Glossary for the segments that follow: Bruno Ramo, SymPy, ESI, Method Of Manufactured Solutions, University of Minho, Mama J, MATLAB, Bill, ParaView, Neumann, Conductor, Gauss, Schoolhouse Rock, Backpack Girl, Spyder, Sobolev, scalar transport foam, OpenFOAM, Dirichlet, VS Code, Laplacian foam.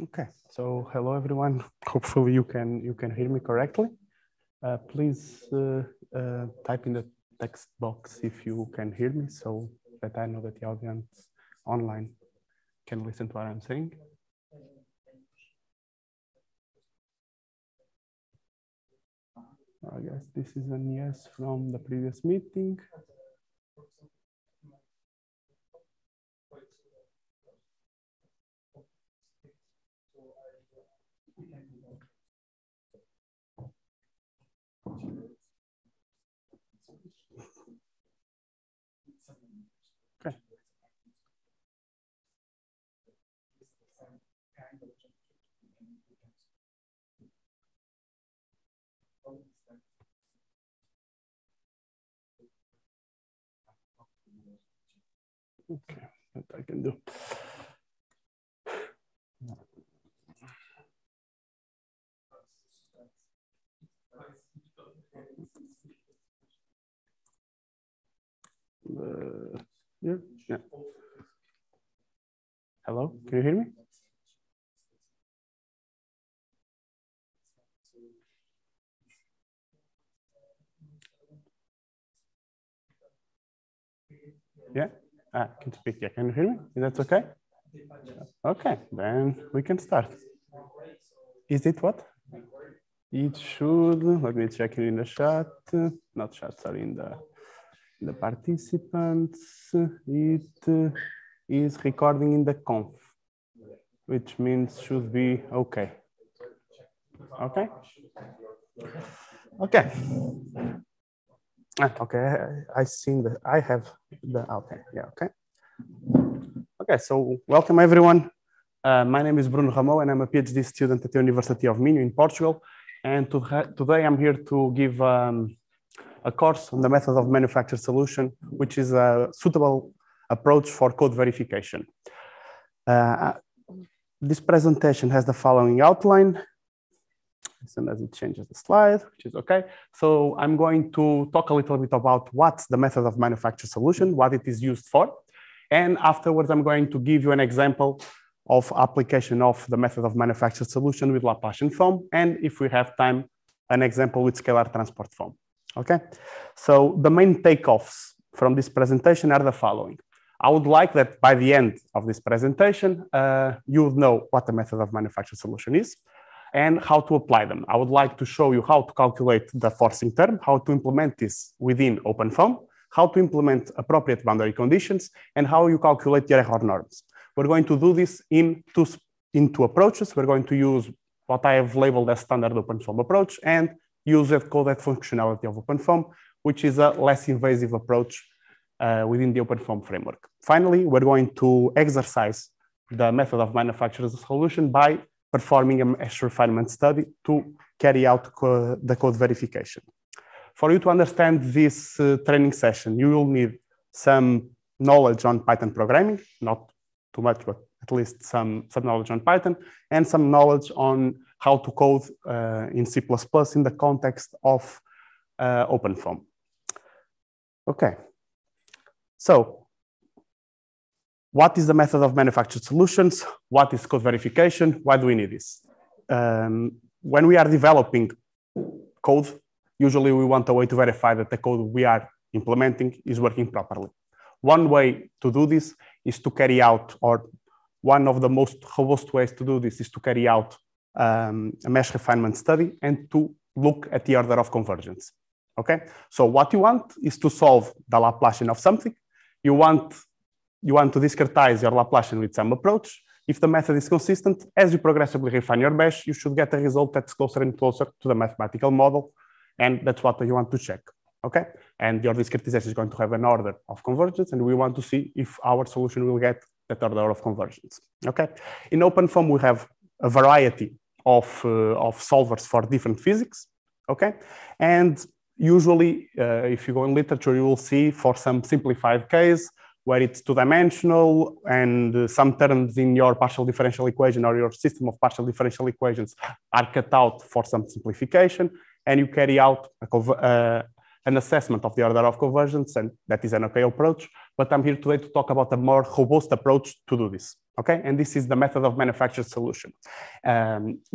Okay, so hello everyone. Hopefully you can hear me correctly. Please type in the text box if you can hear me, so that I know that the audience online can listen to what I'm saying. I guess this is a yes from the previous meeting. Okay. Okay, that I can do. Yeah. Hello, can you hear me? Yeah, I can speak. Yeah, can you hear me? That's okay. Okay, then we can start. Is it what? It should. Let me check it in the chat. Not chat, sorry, in the participants. It is recording in the conf, which means should be okay. Okay. Okay. Okay. I seen that. I have the okay. Yeah. Okay. Okay. So welcome everyone. My name is Bruno Ramo, and I'm a PhD student at the University of Minho in Portugal. And today I'm here to give a course on the method of manufactured solution, which is a suitable approach for code verification. This presentation has the following outline. As soon as it changes the slide, which is okay. So I'm going to talk a little bit about what's the method of manufactured solution, what it is used for. And afterwards, I'm going to give you an example of application of the method of manufactured solution with Laplacian foam. And if we have time, an example with scalar transport foam. Okay, so the main takeoffs from this presentation are the following. I would like that by the end of this presentation, you would know what the method of manufactured solution is and how to apply them. I would like to show you how to calculate the forcing term, how to implement this within OpenFOAM, how to implement appropriate boundary conditions, and how you calculate the error norms. We're going to do this in two approaches. We're going to use what I have labeled as standard OpenFOAM approach and use VS Code that functionality of OpenFOAM, which is a less invasive approach within the OpenFOAM framework. Finally, we're going to exercise the method of manufactured solution by performing a mesh refinement study to carry out the code verification. For you to understand this training session, you will need some knowledge on Python programming, not too much, but at least some knowledge on Python and some knowledge on how to code in C++ in the context of OpenFOAM. Okay, so what is the method of manufactured solutions? What is code verification? Why do we need this? When we are developing code, usually we want a way to verify that the code we are implementing is working properly. One way to do this is to carry out, or one of the most robust ways to do this is to carry out a mesh refinement study and to look at the order of convergence. Okay, so what you want is to solve the Laplacian of something. You want to discretize your Laplacian with some approach. If the method is consistent, as you progressively refine your mesh, you should get a result that's closer and closer to the mathematical model, and that's what you want to check. Okay, and your discretization is going to have an order of convergence, and we want to see if our solution will get that order of convergence. Okay, in OpenFOAM we have a variety of solvers for different physics, okay? And usually, if you go in literature, you will see for some simplified case where it's two-dimensional and some terms in your partial differential equation or your system of partial differential equations are cut out for some simplification, and you carry out a, an assessment of the order of convergence, and that is an okay approach, but I'm here today to talk about a more robust approach to do this, okay? And this is the method of manufactured solution.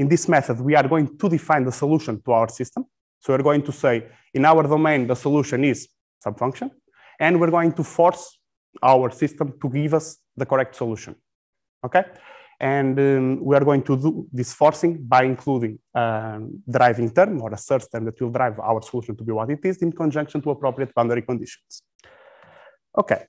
In this method, we are going to define the solution to our system. So we're going to say, in our domain, the solution is some function, and we're going to force our system to give us the correct solution, okay? And we are going to do this forcing by including a driving term or a search term that will drive our solution to be what it is in conjunction to appropriate boundary conditions. Okay,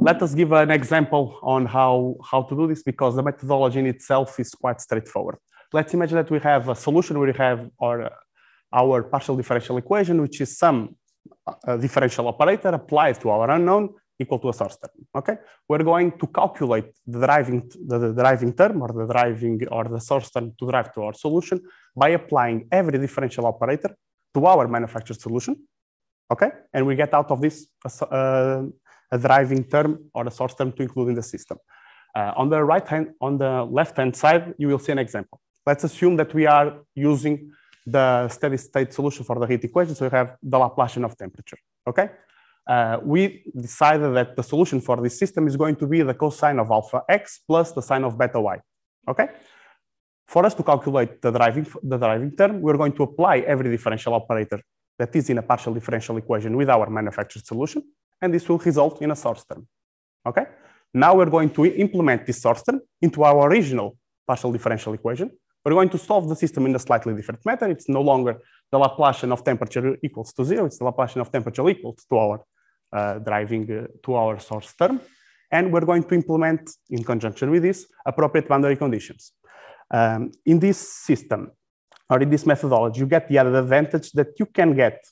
let us give an example on how to do this, because the methodology in itself is quite straightforward. Let's imagine that we have a solution where we have our partial differential equation, which is some differential operator applied to our unknown equal to a source term, okay? We're going to calculate the driving term or the source term to drive to our solution by applying every differential operator to our manufactured solution, okay? And we get out of this a driving term or a source term to include in the system. On the left-hand side, you will see an example. Let's assume that we are using the steady state solution for the heat equation. So we have the Laplacian of temperature, okay? We decided that the solution for this system is going to be the cosine of alpha x plus the sine of beta y, okay? For us to calculate the driving term, we're going to apply every differential operator that is in a partial differential equation with our manufactured solution, and this will result in a source term, okay? Now we're going to implement this source term into our original partial differential equation. We're going to solve the system in a slightly different manner. It's no longer the Laplacian of temperature equals to zero, it's the Laplacian of temperature equals to our to our source term. And we're going to implement, in conjunction with this, appropriate boundary conditions. In this system, or in this methodology, you get the other advantage that you can get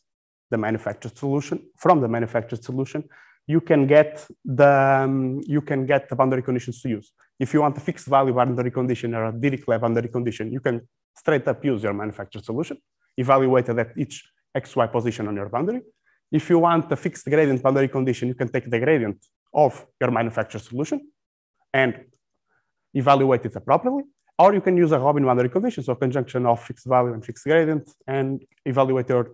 the manufactured solution. From the manufactured solution, you can get the boundary conditions to use. If you want a fixed value boundary condition or a Dirichlet boundary condition, you can straight up use your manufactured solution, evaluated at each XY position on your boundary. If you want a fixed gradient boundary condition, you can take the gradient of your manufactured solution and evaluate it appropriately, or you can use a Robin boundary condition, so a conjunction of fixed value and fixed gradient, and evaluate your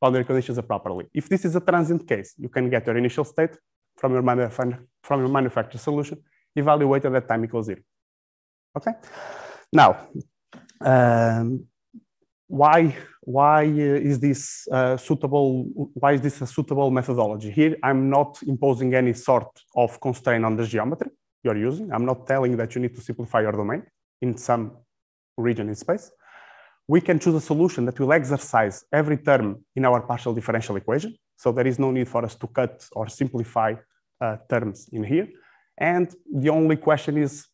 boundary conditions appropriately. If this is a transient case, you can get your initial state from your manufactured solution, evaluated at time equals zero, okay? Now, why is this suitable? Why is this a suitable methodology? Here, I'm not imposing any sort of constraint on the geometry you're using. I'm not telling that you need to simplify your domain in some region in space. We can choose a solution that will exercise every term in our partial differential equation. So there is no need for us to cut or simplify terms in here. And the only question is,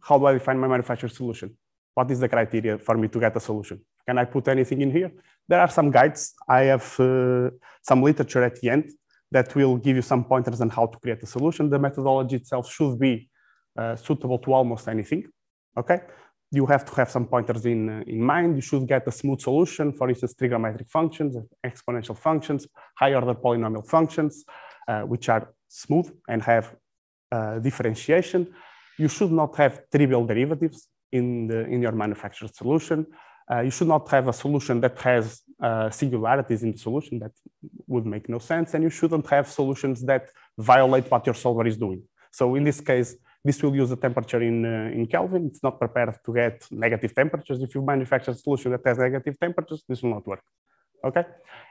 how do I define my manufactured solution? What is the criteria for me to get a solution? Can I put anything in here? There are some guides. I have some literature at the end that will give you some pointers on how to create a solution. The methodology itself should be suitable to almost anything, okay? You have to have some pointers in mind. You should get a smooth solution, for instance, trigonometric functions, exponential functions, high-order polynomial functions, which are smooth and have differentiation. You should not have trivial derivatives in your manufactured solution. You should not have a solution that has singularities in the solution. That would make no sense. And you shouldn't have solutions that violate what your solver is doing. So in this case, this will use the temperature in Kelvin. It's not prepared to get negative temperatures. If you manufacture a solution that has negative temperatures, this will not work, okay?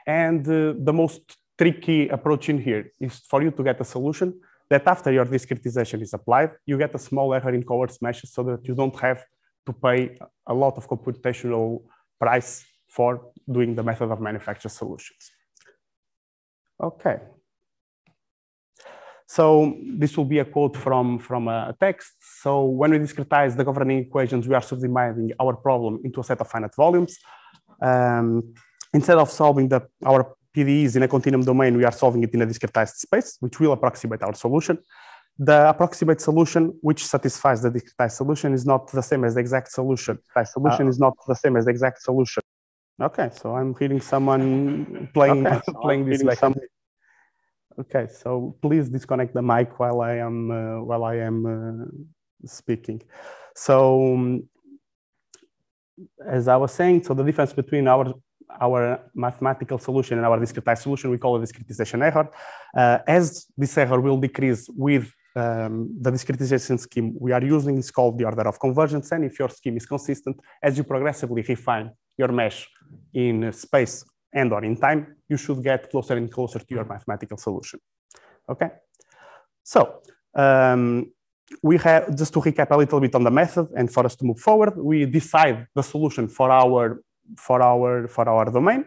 And the most tricky approach in here is for you to get a solution that after your discretization is applied, you get a small error in coarse meshes so that you don't have to pay a lot of computational price for doing the method of manufactured solutions. Okay. So this will be a quote from a text. So when we discretize the governing equations, we are subdividing our problem into a set of finite volumes. Instead of solving our PDEs in a continuum domain, we are solving it in a discretized space, which will approximate our solution. The approximate solution, which satisfies the discretized solution, is not the same as the exact solution. The solution is not the same as the exact solution. Okay, so I'm hearing someone playing, okay, so playing this back. Okay, so please disconnect the mic while I am speaking. So as I was saying, so the difference between our our mathematical solution and our discretized solution, we call a discretization error. As this error will decrease with the discretization scheme we are using is called the order of convergence. And if your scheme is consistent, as you progressively refine your mesh in space and or in time, you should get closer and closer to your mathematical solution. Okay. So we have, just to recap a little bit on the method and for us to move forward, we decide the solution for our domain.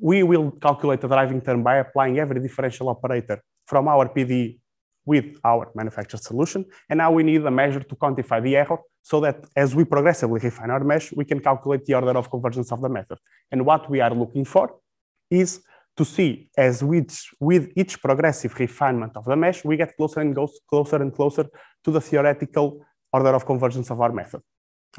We will calculate the driving term by applying every differential operator from our PDE with our manufactured solution. And now we need a measure to quantify the error so that as we progressively refine our mesh, we can calculate the order of convergence of the method. And what we are looking for is to see as with each progressive refinement of the mesh, we get closer and goes closer and closer to the theoretical order of convergence of our method.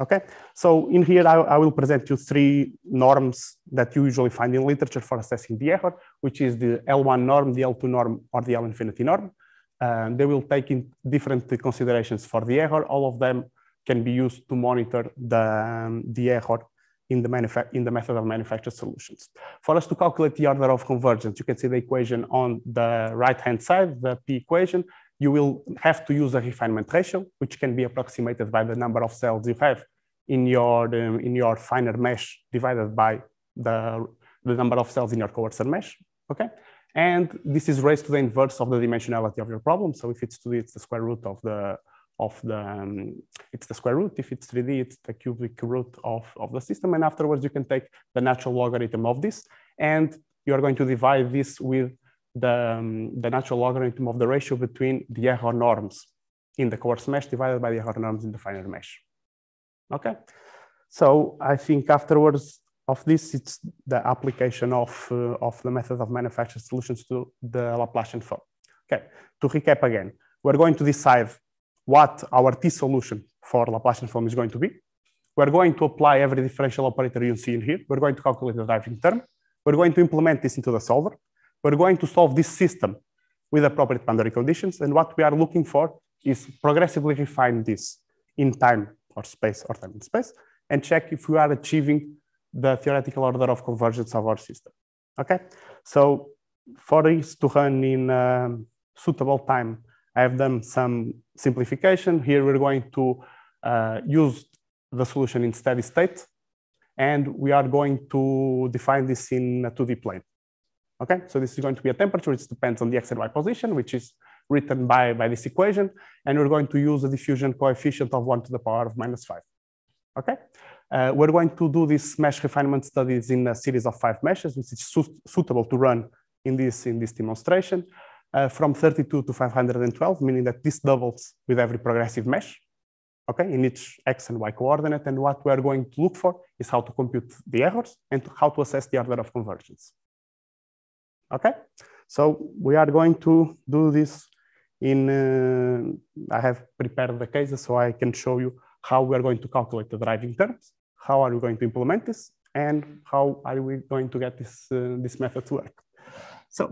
Okay, so in here, I will present you three norms that you usually find in literature for assessing the error, which is the L1 norm, the L2 norm, or the L infinity norm. They will take in different considerations for the error. All of them can be used to monitor the error in the method of manufactured solutions. For us to calculate the order of convergence, you can see the equation on the right-hand side, the P equation. You will have to use a refinement ratio, which can be approximated by the number of cells you have in your finer mesh divided by the number of cells in your coarser mesh. Okay. And this is raised to the inverse of the dimensionality of your problem. So if it's 2D, it's the square root of the square root. If it's 3D, it's the cubic root of the system. And afterwards, you can take the natural logarithm of this, and you are going to divide this with the natural logarithm of the ratio between the error norms in the coarse mesh divided by the error norms in the finer mesh. Okay. So I think afterwards of this, it's the application of the method of manufactured solutions to the Laplacian foam. Okay, to recap again, we're going to decide what our T solution for Laplacian foam is going to be. We're going to apply every differential operator you see in here. We're going to calculate the driving term. We're going to implement this into the solver. We're going to solve this system with appropriate boundary conditions. And what we are looking for is progressively refine this in time or space or time and space, and check if we are achieving the theoretical order of convergence of our system. Okay, so for this to run in suitable time, I have done some simplification. Here we're going to use the solution in steady state, and we are going to define this in a 2D plane. Okay, so this is going to be a temperature. It depends on the X and Y position, which is written by this equation. And we're going to use a diffusion coefficient of 1⁻⁵. Okay. We're going to do this mesh refinement studies in a series of 5 meshes, which is suitable to run in this demonstration, from 32 to 512, meaning that this doubles with every progressive mesh, okay, in each X and Y coordinate. And what we're going to look for is how to compute the errors and how to assess the order of convergence. Okay, so we are going to do this in, I have prepared the cases so I can show you how we are going to calculate the driving terms. How are we going to implement this? And how are we going to get this method to work? So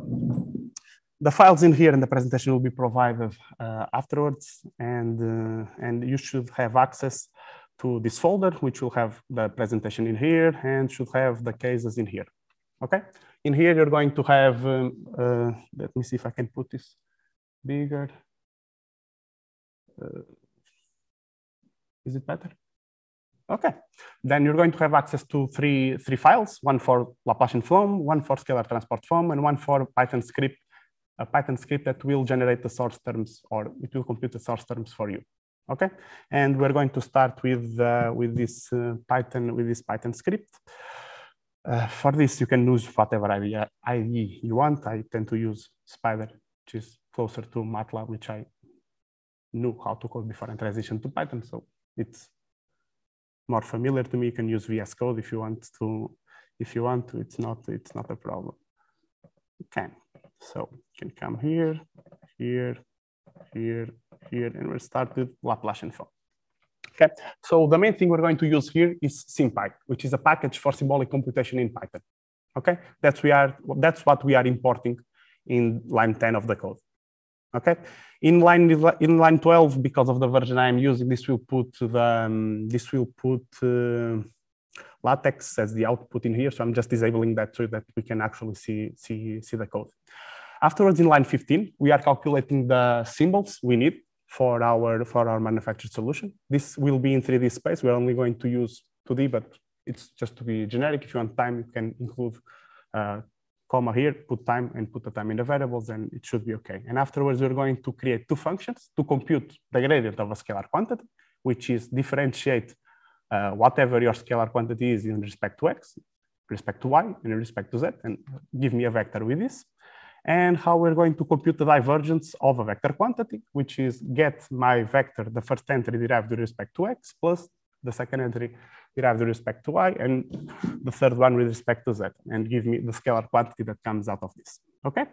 the files in here and the presentation will be provided afterwards. And you should have access to this folder, which will have the presentation in here and should have the cases in here. Okay? In here, you're going to have, let me see if I can put this bigger. Is it better? Okay. Then you're going to have access to three files, one for Laplacian foam, one for scalar transport foam, and one for Python script, a Python script that will generate the source terms, or it will compute the source terms for you. Okay. And we're going to start with this Python script. For this, you can use whatever IDE you want. I tend to use Spyder, which is closer to MATLAB, which I knew how to code before I transitioned to Python. So it's more familiar to me. You can use VS Code if you want to. It's not a problem. Okay, so you can come here, here, here, here, and we'll start with Laplacian foam. Okay, so the main thing we're going to use here is SymPy, which is a package for symbolic computation in Python. Okay, that's what we are importing in line 10 of the code. Okay, in line 12, because of the version I am using, this will put latex as the output in here. So I'm just disabling that so that we can actually see the code. Afterwards, in line 15, we are calculating the symbols we need for our manufactured solution. This will be in 3D space. We're only going to use 2D, but it's just to be generic. If you want time, you can include comma here, put time and put the time in the variables, and it should be okay. And afterwards, we're going to create two functions to compute the gradient of a scalar quantity, which is differentiate whatever your scalar quantity is in respect to x, respect to y, and in respect to z, and give me a vector with this. And how we're going to compute the divergence of a vector quantity, which is get my vector, the first entry derived with respect to x, plus the second entry derived with respect to y, and the third one with respect to z, and give me the scalar quantity that comes out of this, okay?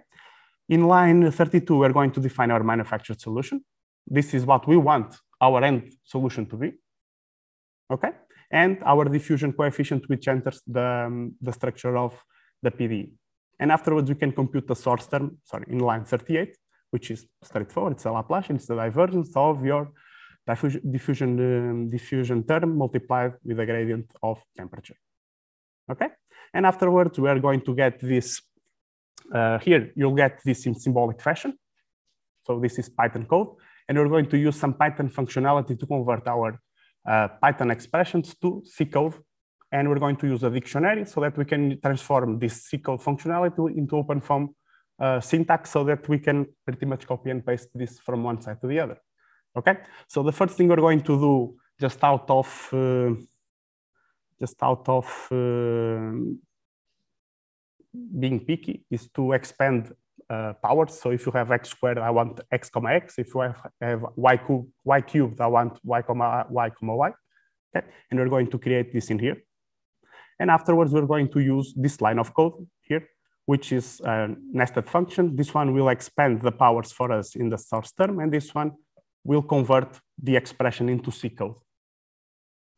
In line 32, we're going to define our manufactured solution. This is what we want our end solution to be, okay? And our diffusion coefficient, which enters the structure of the PDE. And afterwards, we can compute the source term, sorry, in line 38, which is straightforward. It's a Laplacian. It's the divergence of your diffusion term multiplied with the gradient of temperature. Okay? And afterwards, we are going to get this, here, you'll get this in symbolic fashion. So this is Python code. And we're going to use some Python functionality to convert our Python expressions to C code. And we're going to use a dictionary so that we can transform this C code functionality into OpenFOAM syntax so that we can pretty much copy and paste this from one side to the other. Okay, so the first thing we're going to do just out of being picky is to expand powers. So if you have x squared, I want x comma x. If you have y cubed, I want y comma y comma y. Okay, and we're going to create this in here. And afterwards, we're going to use this line of code here, which is a nested function. This one will expand the powers for us in the source term, and this one will convert the expression into C code.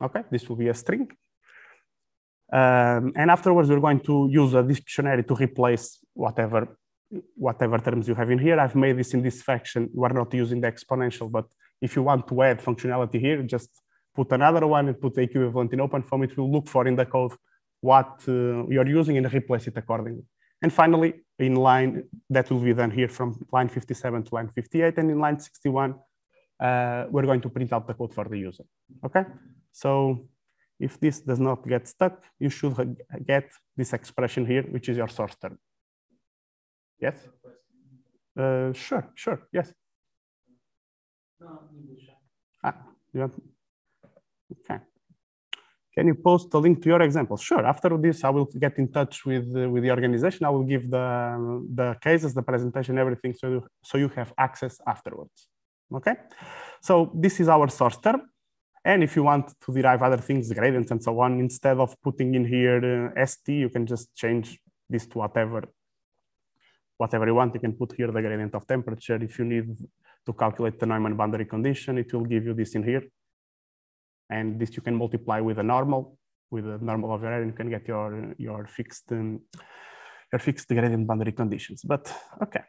Okay, this will be a string. And afterwards, we're going to use a dictionary to replace whatever terms you have in here. I've made this in this fraction. We're not using the exponential, but if you want to add functionality here, just put another one and put the equivalent in OpenFOAM. It will look for in the code what you're using and replace it accordingly. And finally, in line, that will be done here from line 57 to line 58. And in line 61, we're going to print out the code for the user, okay? So if this does not get stuck, you should get this expression here, which is your source term. Yes? Sure, yes. Okay. Can you post a link to your example? Sure. After this, I will get in touch with the organization. I will give the cases, the presentation, everything, so you have access afterwards. Okay. So this is our source term, and if you want to derive other things, gradients and so on, instead of putting in here ST, you can just change this to whatever you want. You can put here the gradient of temperature. If you need to calculate the Neumann boundary condition, it will give you this in here. And this you can multiply with a normal of your area, and you can get your fixed gradient boundary conditions. But okay,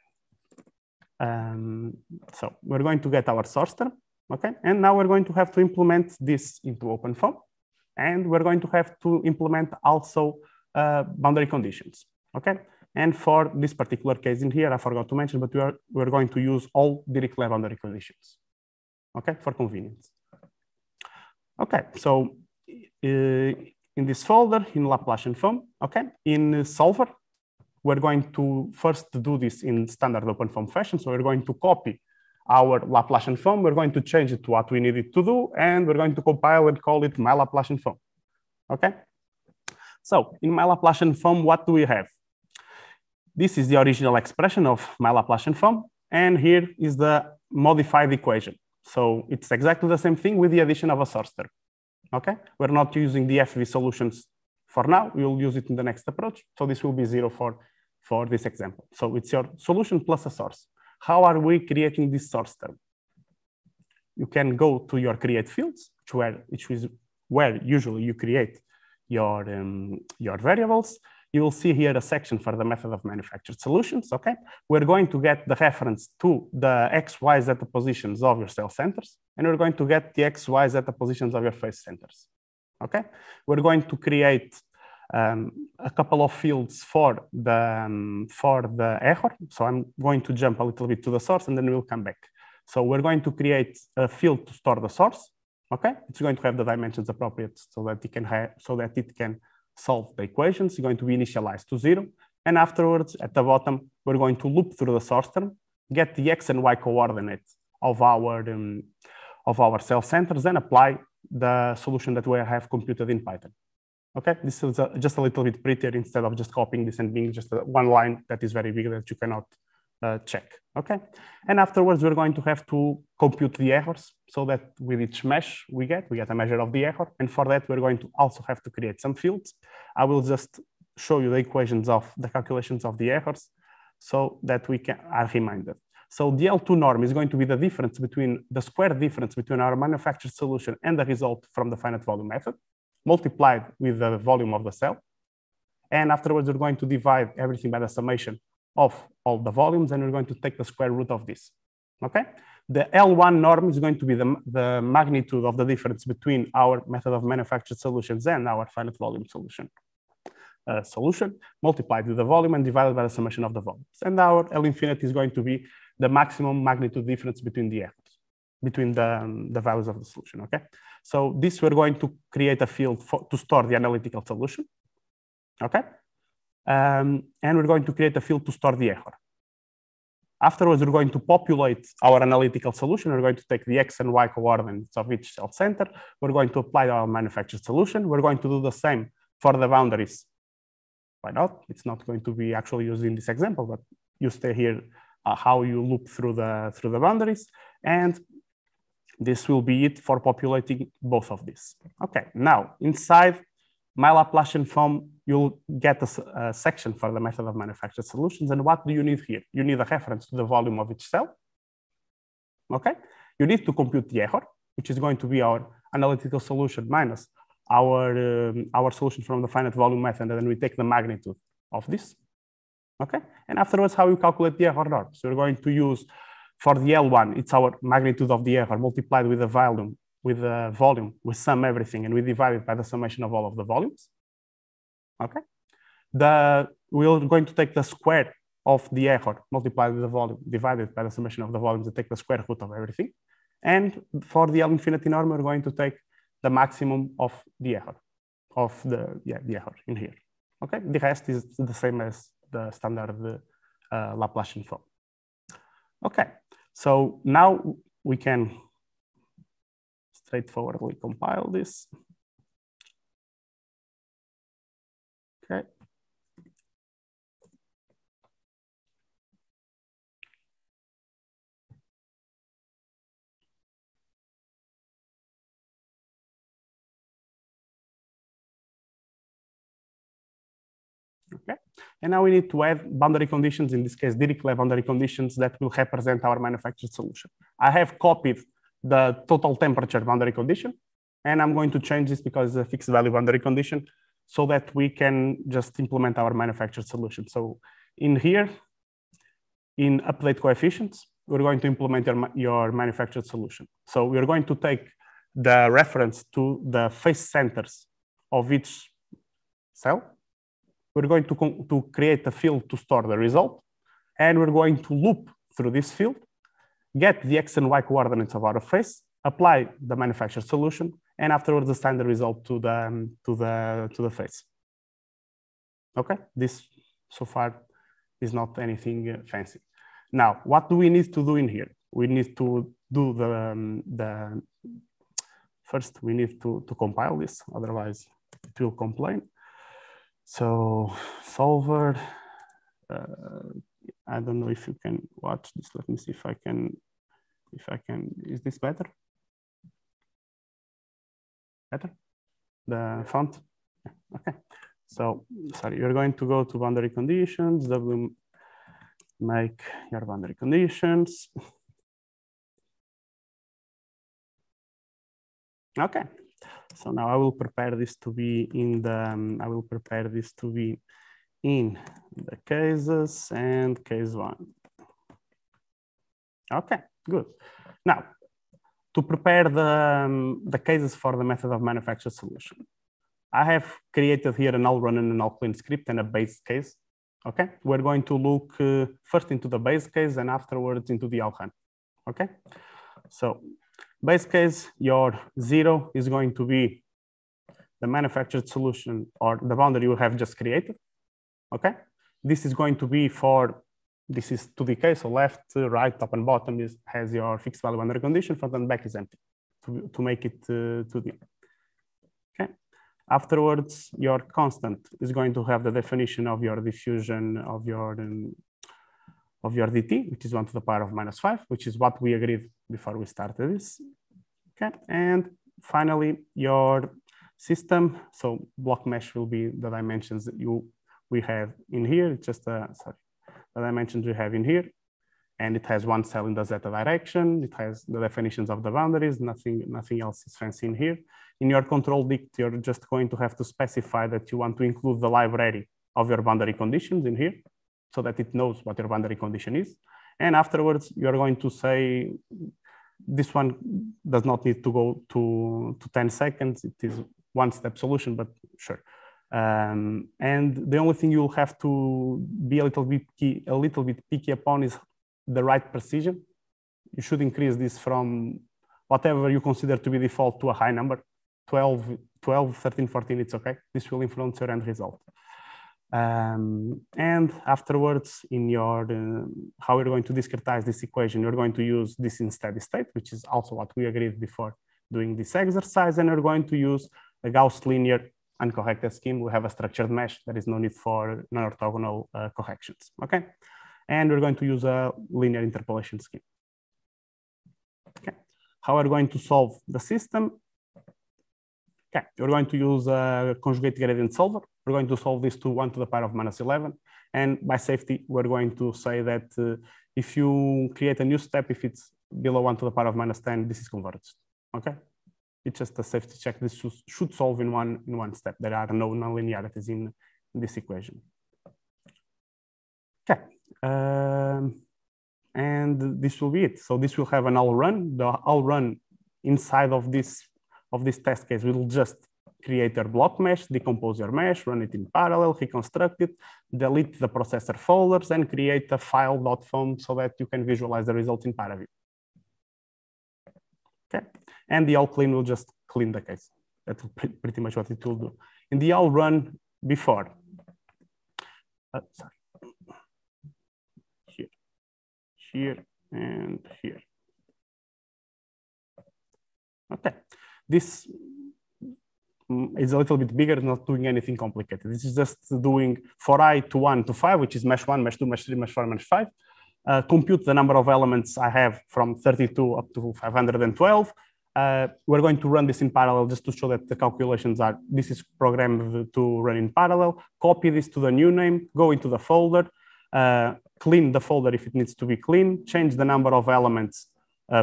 so we're going to get our source term, okay? And now we're going to have to implement this into OpenFOAM, and we're going to have to implement also boundary conditions, okay? And for this particular case in here, I forgot to mention, but we're going to use all Dirichlet boundary conditions, okay? For convenience. Okay, so in this folder, in Laplacian foam, okay, in solver, we're going to first do this in standard OpenFOAM fashion. So we're going to copy our Laplacian foam, we're going to change it to what we need it to do, and we're going to compile and call it my Laplacian foam, okay? So in my Laplacian foam, what do we have? This is the original expression of my Laplacian foam, and here is the modified equation. So it's exactly the same thing with the addition of a source term, okay? We're not using the FV solutions for now. We'll use it in the next approach. So this will be zero for this example. So it's your solution plus a source. How are we creating this source term? You can go to your create fields, which is where usually you create your variables. You will see here a section for the method of manufactured solutions, okay? We're going to get the reference to the X, Y, Z positions of your cell centers, and we're going to get the X, Y, Z positions of your face centers, Okay, we're going to create a couple of fields for the error. So I'm going to jump a little bit to the source and then we'll come back. So we're going to create a field to store the source. Okay, it's going to have the dimensions appropriate so that it can have, so that it can solve the equations. It's going to be initialized to 0, and afterwards at the bottom we're going to loop through the source term, get the x and y coordinates of our cell centers, and apply the solution that we have computed in Python. Okay, this is just a little bit prettier instead of just copying this and being just one line that is very big that you cannot check. Okay, and afterwards we're going to have to compute the errors, so that with each mesh we get a measure of the error, and for that we're going to also have to create some fields. I will just show you the equations of the calculations of the errors so that we are reminded. So the L2 norm is going to be the difference between the square difference between our manufactured solution and the result from the finite volume method, multiplied with the volume of the cell. And afterwards, we're going to divide everything by the summation of all the volumes, and we're going to take the square root of this. Okay? The L1 norm is going to be the magnitude of the difference between our method of manufactured solutions and our finite volume solution. Multiplied with the volume and divided by the summation of the volumes. And our L infinite is going to be the maximum magnitude difference between the errors, between the values of the solution. Okay, so this we're going to create a field to store the analytical solution. Okay, and we're going to create a field to store the error. Afterwards, we're going to populate our analytical solution. We're going to take the x and y coordinates of each cell center. We're going to apply our manufactured solution. We're going to do the same for the boundaries. Why not? It's not going to be actually used in this example, but you stay here how you loop through the boundaries, and this will be it for populating both of these. Okay, now inside my Laplacian foam, you'll get a section for the method of manufactured solutions. And what do you need here? You need a reference to the volume of each cell. Okay, you need to compute the error, which is going to be our analytical solution minus our solution from the finite volume method, and then we take the magnitude of this. Okay, and afterwards, how you calculate the error norm. So we're going to use, for the L1, it's our magnitude of the error multiplied with the volume, we sum everything and we divide it by the summation of all of the volumes. Okay, we're going to take the square of the error multiplied with the volume, divided by the summation of the volumes, and take the square root of everything. And for the L infinity norm, we're going to take the maximum of the error, the error in here. Okay, the rest is the same as the standard Laplacian foam. Okay, so now we can straightforwardly compile this. Okay. Okay, and now we need to add boundary conditions, in this case Dirichlet boundary conditions, that will represent our manufactured solution. I have copied the total temperature boundary condition, and I'm going to change this because it's a fixed value boundary condition, so that we can just implement our manufactured solution. So in here, in update coefficients, we're going to implement your manufactured solution. So we're going to take the reference to the face centers of each cell. We're going to create a field to store the result, and we're going to loop through this field, get the x and y coordinates of our face, apply the manufactured solution, and afterwards assign the result to the face. Okay, this so far is not anything fancy. Now, what do we need to do in here? We need to do first we need to compile this, otherwise it will complain. So solver, I don't know if you can watch this. Let me see if I can, is this better? The font? Yeah. Okay. So, sorry, you're going to go to boundary conditions, W, make your boundary conditions. Okay. So now I will prepare this to be in the, cases and case 1. Okay, good. Now, to prepare the cases for the method of manufacture solution. I have created here an all run and an all clean script and a base case. Okay, we're going to look first into the base case and afterwards into the all run. Okay, so base case, your zero is going to be the manufactured solution or the boundary you have just created. Okay, this is going to be for, this is 2D case, so left, right, top and bottom is, has your fixed value under condition, front and back is empty to make it 2D. Okay. Afterwards, your constant is going to have the definition of your diffusion of your dt, which is 1⁻⁵, which is what we agreed before we started this. Okay, and finally your system. So block mesh will be the dimensions that we have in here. It's just a, sorry, the dimensions we have in here, and it has one cell in the zeta direction. It has the definitions of the boundaries. Nothing else is fancy in here. In your control dict, you're just going to have to specify that you want to include the library of your boundary conditions in here, so that it knows what your boundary condition is. And afterwards, you're going to say, this one does not need to go to 10 seconds. It is one step solution, but sure. And the only thing you'll have to be a little bit picky upon is the right precision. You should increase this from whatever you consider to be default to a high number, 12, 13, 14, it's okay. This will influence your end result. And afterwards, in your how you're going to discretize this equation, you're going to use this in steady state, which is also what we agreed before doing this exercise, and you're going to use a Gauss linear uncorrected scheme. We have a structured mesh. There is no need for non-orthogonal corrections, okay? And we're going to use a linear interpolation scheme. Okay, how are we going to solve the system? Okay, we're going to use a conjugate gradient solver. We're going to solve this to 1⁻⁻11. And by safety, we're going to say that if you create a new step, if it's below 1⁻⁻10, this is converged, okay? It's just a safety check. This should solve in one step. There are no nonlinearities in this equation. Okay, and this will be it. So this will have an all run. The all run inside of this test case, we will just create your block mesh, decompose your mesh, run it in parallel, reconstruct it, delete the processor folders, and create a file.foam so that you can visualize the result in ParaView. Okay, and the all clean will just clean the case. That's pretty much what it will do. In the all run before, sorry, here, and here. Okay. This is a little bit bigger, not doing anything complicated. This is just doing for I to 1 to 5, which is mesh 1, mesh 2, mesh 3, mesh 4, mesh 5. Compute the number of elements I have from 32 up to 512. We're going to run this in parallel just to show that the calculations are, this is programmed to run in parallel. Copy this to the new name, go into the folder, clean the folder if it needs to be clean, change the number of elements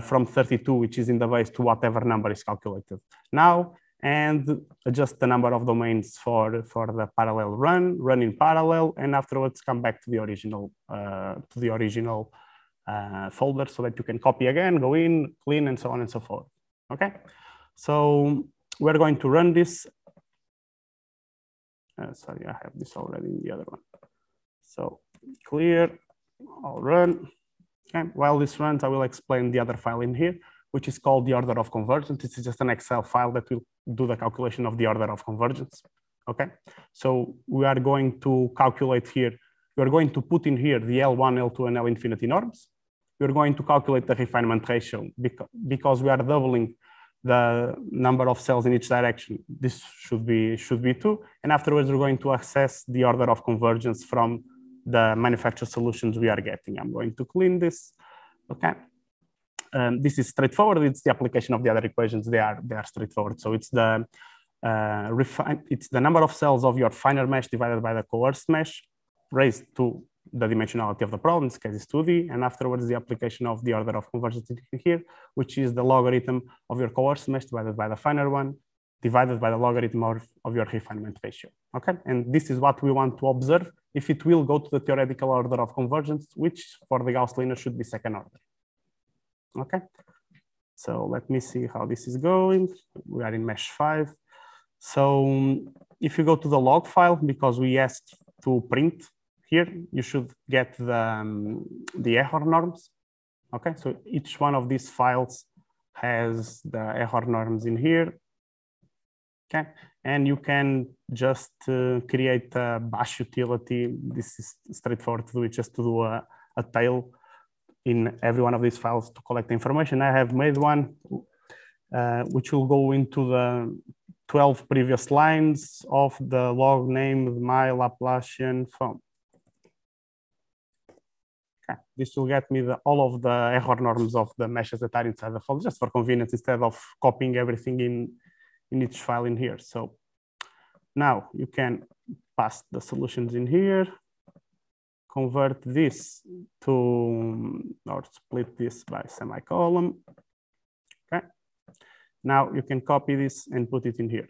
from 32, which is in the base, to whatever number is calculated now, and adjust the number of domains for the parallel run, run in parallel, and afterwards come back to the original folder so that you can copy again, go in, clean, and so on and so forth. Okay, so we're going to run this. Sorry, I have this already in the other one. So clear, I'll run. Okay. While this runs, I will explain the other file in here, which is called the order of convergence. This is just an Excel file that will do the calculation of the order of convergence. Okay, so we are going to calculate here. We are going to put in here the L1, L2, and L infinity norms. We are going to calculate the refinement ratio because we are doubling the number of cells in each direction. This should be 2. And afterwards, we're going to assess the order of convergence from the manufactured solutions we are getting. I'm going to clean this, okay? This is straightforward. It's the application of the other equations. They are straightforward. So it's the number of cells of your finer mesh divided by the coerced mesh raised to the dimensionality of the problem. In this case, it's 2D. And afterwards, the application of the order of convergence here, which is the logarithm of your coerced mesh divided by the finer one, divided by the logarithm of your refinement ratio, okay? And this is what we want to observe, if it will go to the theoretical order of convergence, which for the Gauss linear should be second order, okay? So let me see how this is going. We are in mesh 5. So if you go to the log file, because we asked to print here, you should get the error norms. Okay, so each one of these files has the error norms in here. Okay, and you can just create a bash utility. This is straightforward to do. It's just to do a tail in every one of these files to collect the information. I have made one which will go into the 12 previous lines of the log named my Laplacian foam. Okay. This will get me all of the error norms of the meshes that are inside the file, just for convenience, instead of copying everything in each file in here. So now you can pass the solutions in here, convert this to, or split this by semicolon. Okay. Now you can copy this and put it in here.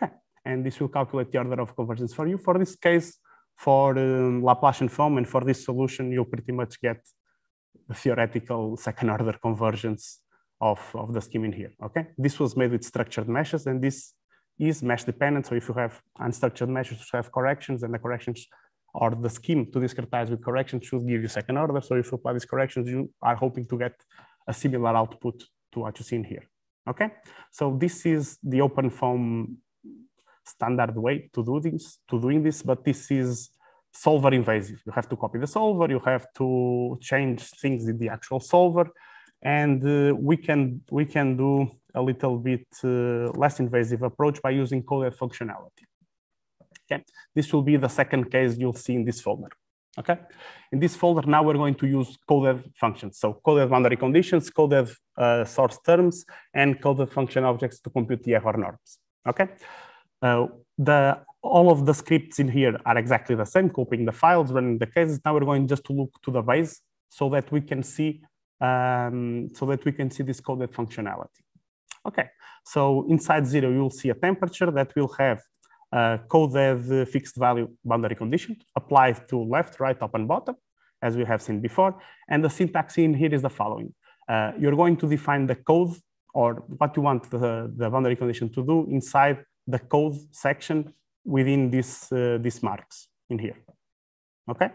Okay, and this will calculate the order of convergence for you. For this case, for Laplacian foam and for this solution, you pretty much get the theoretical second order convergence of the scheme in here, okay? This was made with structured meshes, and this is mesh dependent. So if you have unstructured meshes, you have corrections, and the corrections or the scheme to discretize with corrections should give you second order. So if you apply these corrections, you are hoping to get a similar output to what you see in here, okay? So this is the OpenFOAM standard way to do this, but this is solver invasive. You have to copy the solver, you have to change things in the actual solver, and we can do a little bit less invasive approach by using coded functionality. Okay, this will be the second case you'll see in this folder. Okay, in this folder now we're going to use coded functions. So coded boundary conditions, coded source terms, and coded function objects to compute the error norms. Okay, all of the scripts in here are exactly the same, copying the files, running the cases. Now we're going just to look to the base so that we can see. This coded functionality. Okay, so inside 0, you'll see a temperature that will have a coded fixed value boundary condition applied to left, right, top, and bottom, as we have seen before. And the syntax in here is the following. You're going to define the code or what you want the boundary condition to do inside the code section within these marks in here, okay?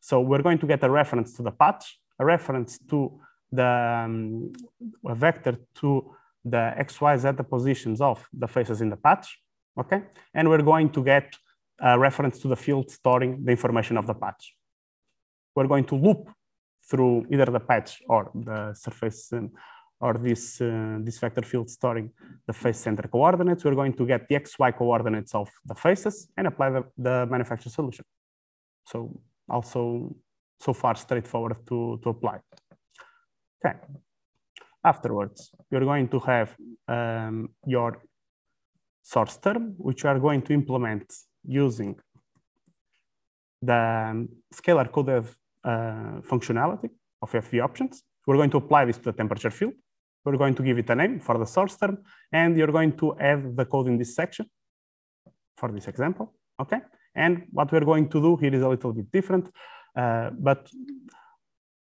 So we're going to get a reference to the patch, a reference to the a vector to the x, y, z the positions of the faces in the patch, okay? And we're going to get a reference to the field storing the information of the patch. We're going to loop through either the patch or the surface or this vector field storing the face center coordinates. We're going to get the x, y coordinates of the faces and apply the manufacturer solution. So also, so far, straightforward to apply. Okay. Afterwards, you're going to have your source term, which you are going to implement using the scalar coded functionality of FV options. We're going to apply this to the temperature field. We're going to give it a name for the source term, and you're going to add the code in this section for this example, okay? And what we're going to do here is a little bit different. But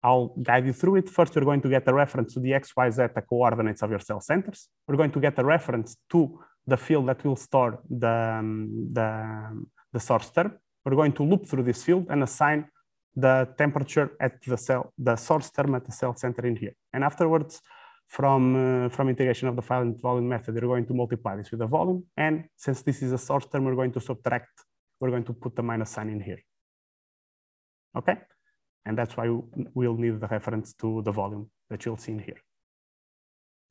I'll guide you through it. First, you're going to get a reference to the x, y, z coordinates of your cell centers. We're going to get a reference to the field that will store the source term. We're going to loop through this field and assign the temperature at the source term at the cell center in here. And afterwards, from integration of the file and volume method, you're going to multiply this with the volume. And since this is a source term, we're going to subtract. We're going to put the minus sign in here. Okay, and that's why we'll need the reference to the volume that you'll see in here.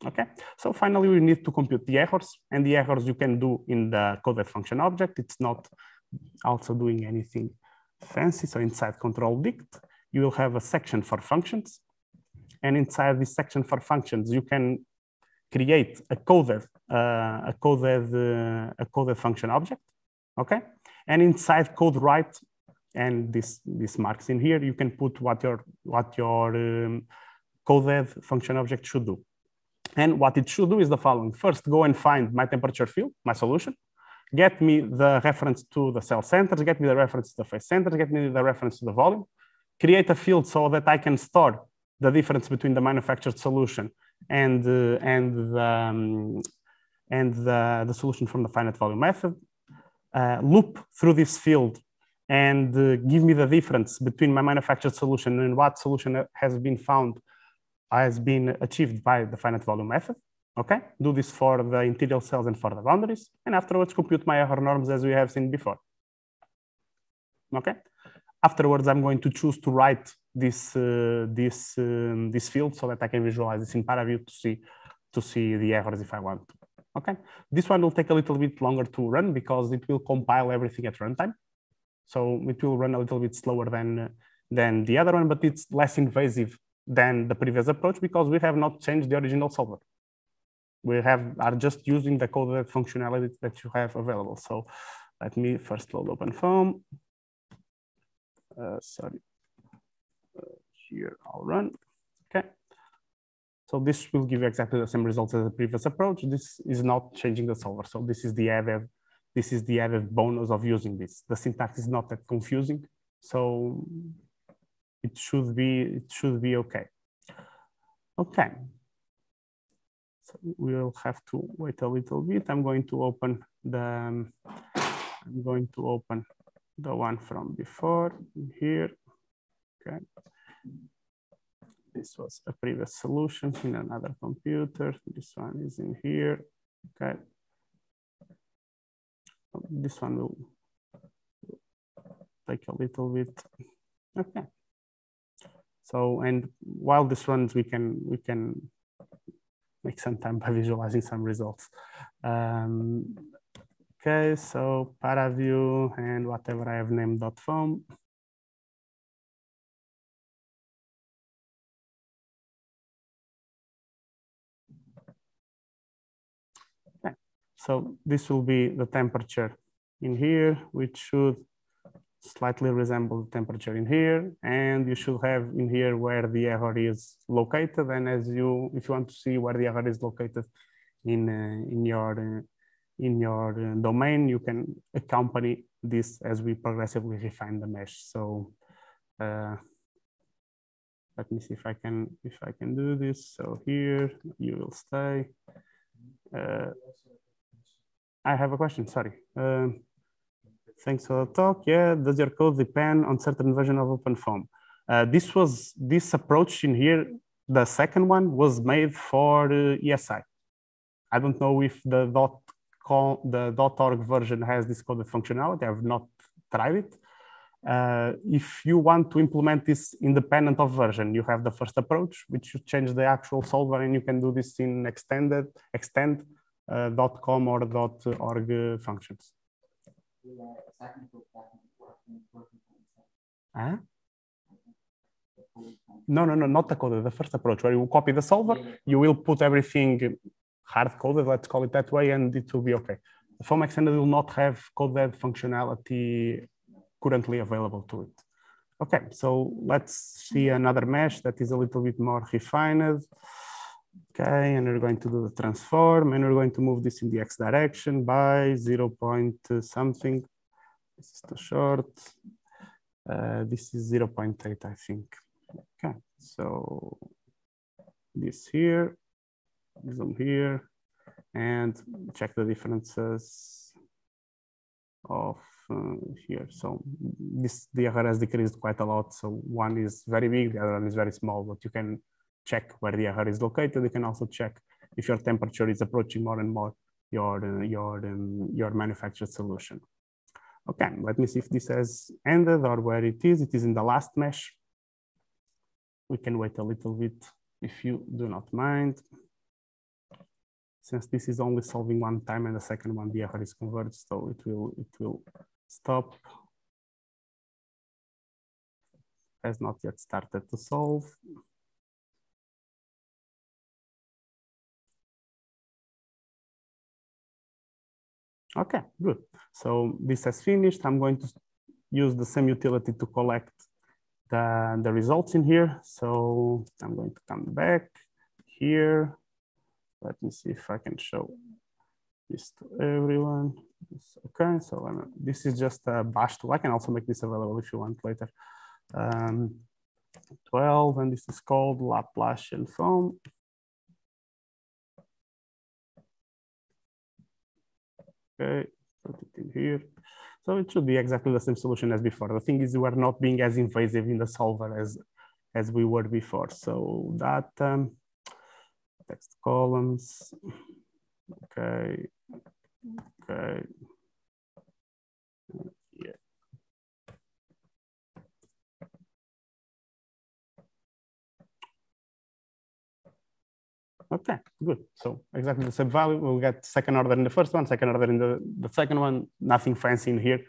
Okay, so finally we need to compute the errors, and the errors you can do in the coded function object. It's not also doing anything fancy. So inside control dict, you will have a section for functions, and inside this section for functions, you can create a coded function object. Okay, and inside code write. And these marks in here, you can put what your coded function object should do. And what it should do is the following. First, go and find my temperature field, my solution. Get me the reference to the cell centers. Get me the reference to the face centers. Get me the reference to the volume. Create a field so that I can store the difference between the manufactured solution and the solution from the finite value method, loop through this field and give me the difference between my manufactured solution and what solution has been found, has been achieved by the finite value method. Okay, do this for the interior cells and for the boundaries, and afterwards compute my error norms as we have seen before. Okay, afterwards I'm going to choose to write this this field so that I can visualize this in ParaView to see the errors if I want to. Okay, this one will take a little bit longer to run because it will compile everything at runtime, so it will run a little bit slower than the other one, but it's less invasive than the previous approach because we have not changed the original solver. We are just using the coded functionality that you have available. So let me first load OpenFOAM. Here I'll run. Okay. So this will give you exactly the same results as the previous approach. This is not changing the solver. So this is the added bonus of using this. The syntax is not that confusing. So it should be okay. Okay. So we'll have to wait a little bit. I'm going to open the one from before here. Okay. This was a previous solution in another computer. This one is in here. Okay. This one will take a little bit. Okay. So, and while this one's we can make some time by visualizing some results. Okay, so ParaView and whatever I have named .foam. Okay, so this will be the temperature in here, which should slightly resemble the temperature in here, and you should have in here where the error is located. And if you want to see where the error is located in your domain, you can accompany this as we progressively refine the mesh. So let me see if I can do this. So here you will stay. I have a question. Sorry. Thanks for the talk. Yeah, does your code depend on certain version of OpenFOAM? This approach in here, the second one, was made for ESI. I don't know if the .org version has this coded functionality. I have not tried it. If you want to implement this independent of version, you have the first approach, which you change the actual solver, and you can do this in extend.com or .org functions. Huh? No, not the code, the first approach where you copy the solver, you will put everything hard-coded, let's call it that way, and it will be okay. The foam extended will not have coded functionality currently available to it. Okay, so let's see another mesh that is a little bit more refined. Okay, and we're going to do the transform, and we're going to move this in the x direction by 0.something. This is too short. This is 0.8, I think. Okay, so this here, this on here, and check the differences of here. So the error has decreased quite a lot. So one is very big, the other one is very small, but you can check where the error is located. You can also check if your temperature is approaching more and more your manufactured solution. Okay, let me see if this has ended or where it is. It is in the last mesh. We can wait a little bit if you do not mind. Since this is only solving one time and the second one, the error is converged, so it will stop. Has not yet started to solve. Okay, good. So this has finished. I'm going to use the same utility to collect the results in here. So I'm going to come back here. Let me see if I can show this to everyone. Okay, so this is just a bash tool. I can also make this available if you want later. 12, and this is called Laplacian foam. Okay, put it in here. So it should be exactly the same solution as before. The thing is, we are not being as invasive in the solver as we were before. So that text columns, okay, okay. Yeah. Okay, good. So exactly the same value. We'll get second order in the first one, second order in the second one, nothing fancy in here,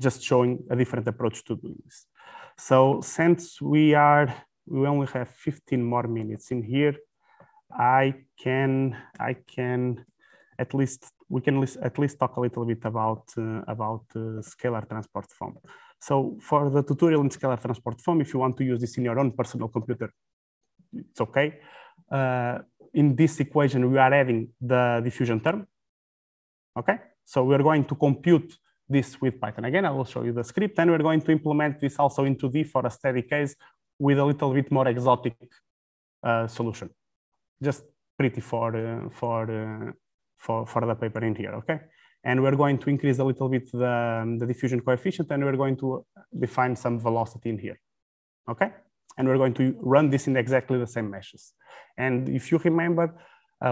just showing a different approach to doing this. So since we only have 15 more minutes in here, we can at least talk a little bit about scalar transport foam. So for the tutorial in scalar transport foam, if you want to use this in your own personal computer, it's okay. In this equation, we are adding the diffusion term, okay? So we're going to compute this with Python. Again, I will show you the script, and we're going to implement this also in 2D for a steady case with a little bit more exotic solution. Just pretty for the paper in here, okay? And we're going to increase a little bit the diffusion coefficient, and we're going to define some velocity in here, okay? And we're going to run this in exactly the same meshes. And if you remember,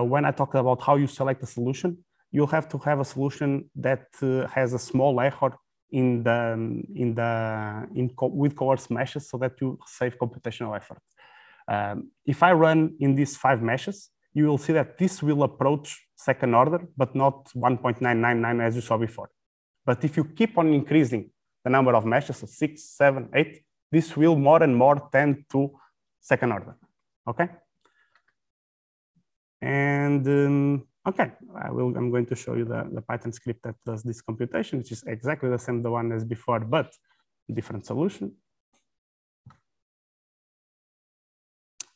when I talked about how you select a solution, you'll have to have a solution that has a small error with coarse meshes, so that you save computational effort. If I run in these 5 meshes, you will see that this will approach second order, but not 1.999 as you saw before. But if you keep on increasing the number of meshes, so 6, 7, 8, this will more and more tend to second order, okay? And okay, I'm going to show you the Python script that does this computation, which is exactly the same the one as before, but different solution.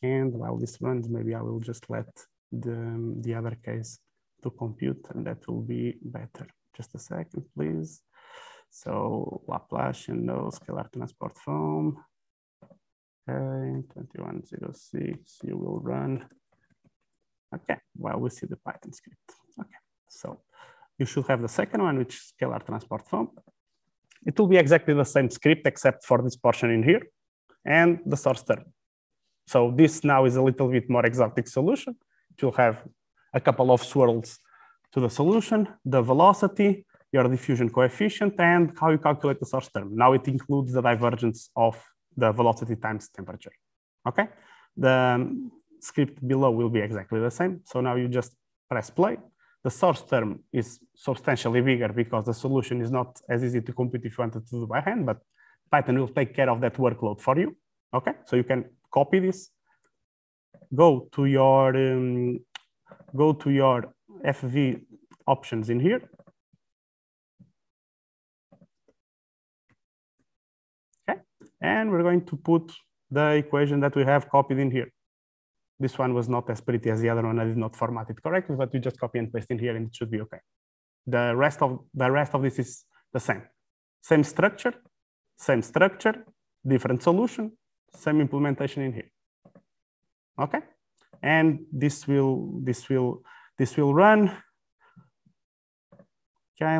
And while this runs, maybe I will just let the other case to compute, and that will be better. Just a second, please. So Laplacian, no scalar transport foam. Okay, 2106, you will run. Okay, well, we see the Python script. Okay, so you should have the second one, which is scalar transport foam. It will be exactly the same script except for this portion in here and the source term. So this now is a little bit more exotic solution. It will have a couple of swirls to the solution, the velocity, your diffusion coefficient, and how you calculate the source term. Now it includes the divergence of the velocity times temperature, okay? The script below will be exactly the same. So now you just press play. The source term is substantially bigger because the solution is not as easy to compute if you wanted to do by hand, but Python will take care of that workload for you, okay? So you can copy this, go to your FV options in here. Okay, and we're going to put the equation that we have copied in here. This one was not as pretty as the other one. I did not format it correctly, but you just copy and paste in here, and it should be okay. The rest of this is the same. Same structure, different solution, same implementation in here. Okay, and this will run. Okay,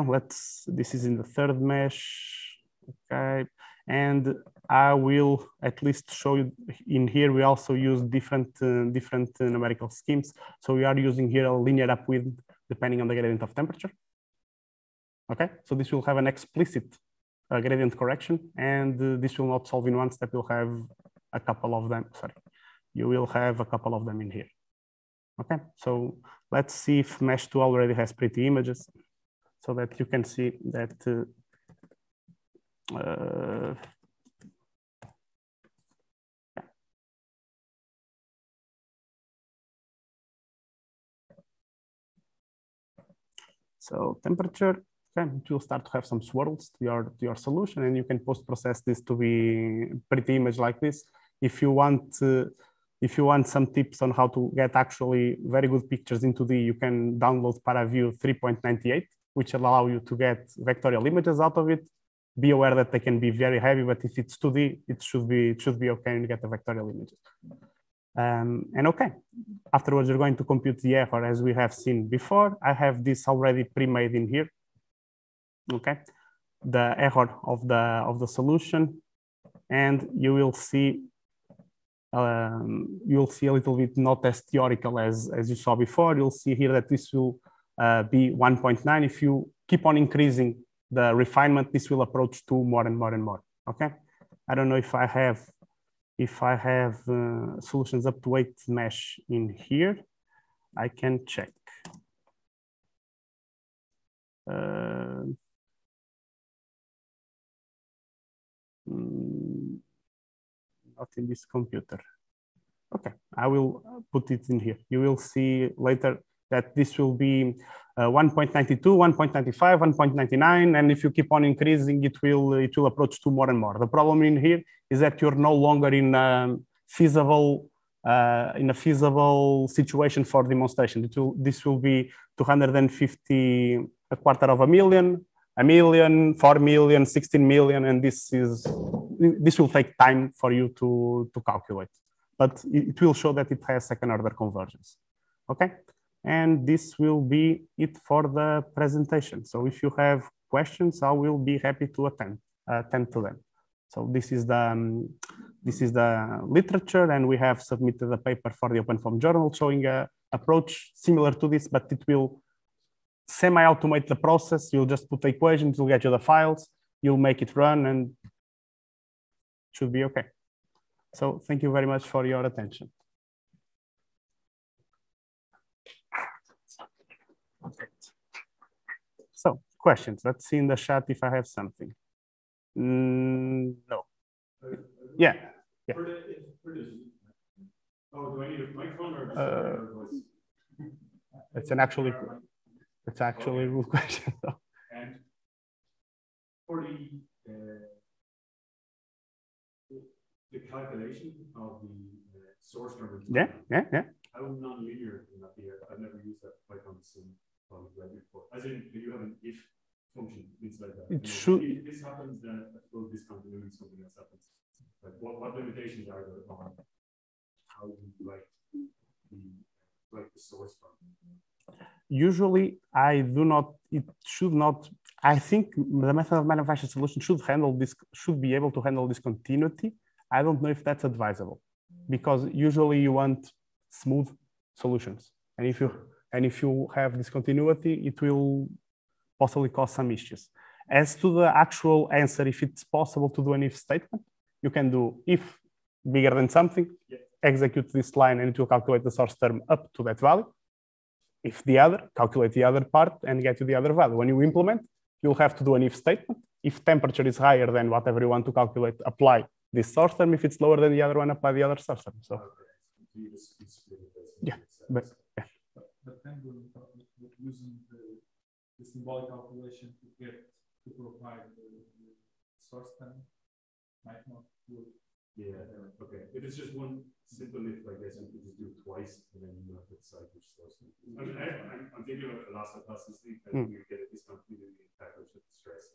this is in the third mesh. Okay, and I will at least show you in here. We also use different numerical schemes. So we are using here a linear upwind depending on the gradient of temperature. Okay, so this will have an explicit gradient correction, and this will not solve in one step. You'll have a couple of them. Sorry, you will have a couple of them in here. Okay, so let's see if mesh 2 already has pretty images, so that you can see that. So temperature, okay, it will start to have some swirls to your solution, and you can post-process this to be pretty image like this. If you want some tips on how to get actually very good pictures in 2D, you can download ParaView 3.98, which allow you to get vectorial images out of it. be aware that they can be very heavy, but if it's 2D, it should be okay and get the vectorial images. And okay, afterwards you're going to compute the effort as we have seen before. I have this already pre-made in here. Okay, the effort of the solution, and you will see a little bit not as theoretical as you saw before. You'll see here that this will be 1.9. If you keep on increasing the refinement, this will approach 2 more and more and more. Okay, I don't know if I have solutions up to 8 mesh in here. I can check. Not in this computer. Okay, I will put it in here. You will see later that this will be 1.92, 1.95, 1.99, and if you keep on increasing, it will approach 2 more and more. The problem in here is that you're no longer in a feasible situation for demonstration. This will be 250, $250,000, $1 million, $4 million, $16 million, and this will take time for you to calculate, but it will show that it has second order convergence. Okay, and this will be it for the presentation. So if you have questions, I will be happy to attend to them. So this is the literature, and we have submitted a paper for the OpenFOAM journal showing an approach similar to this, but it will semi-automate the process. You'll just put the equations, you'll get you the files, you'll make it run, and it should be okay. So thank you very much for your attention. So questions, let's see in the chat if I have something. No. Yeah. Yeah. Oh, do I need a microphone or voice? It's actually a real question. And for the calculation of the source number. Yeah, yeah, yeah. I was non-linear in that year. I've never used that Python sync before. As in, you have an if function inside that. It should. If this happens, then I suppose this continuity, something else happens. Like what limitations are there on how you write the source function? Usually, I do not. It should not. I think the method of manufacturing solution should be able to handle this continuity. I don't know if that's advisable, because usually you want smooth solutions, and if you have discontinuity, it will possibly cause some issues. As to the actual answer, if it's possible to do an if statement, you can do if bigger than something, execute this line, and it will calculate the source term up to that value. If the other, calculate the other part and get to the other value. When you implement, you'll have to do an if statement. If temperature is higher than whatever you want to calculate, apply this source term. If it's lower than the other one, apply the other source term. So, yeah. But then we're using the symbolic calculation to get to provide the source term might not work. Yeah, okay. If it's just one simple if like this, you can just do it twice and then you have to decide which source. I mean, I'm thinking about the last Laplacian thing, and you get a discontinuity in package with stress.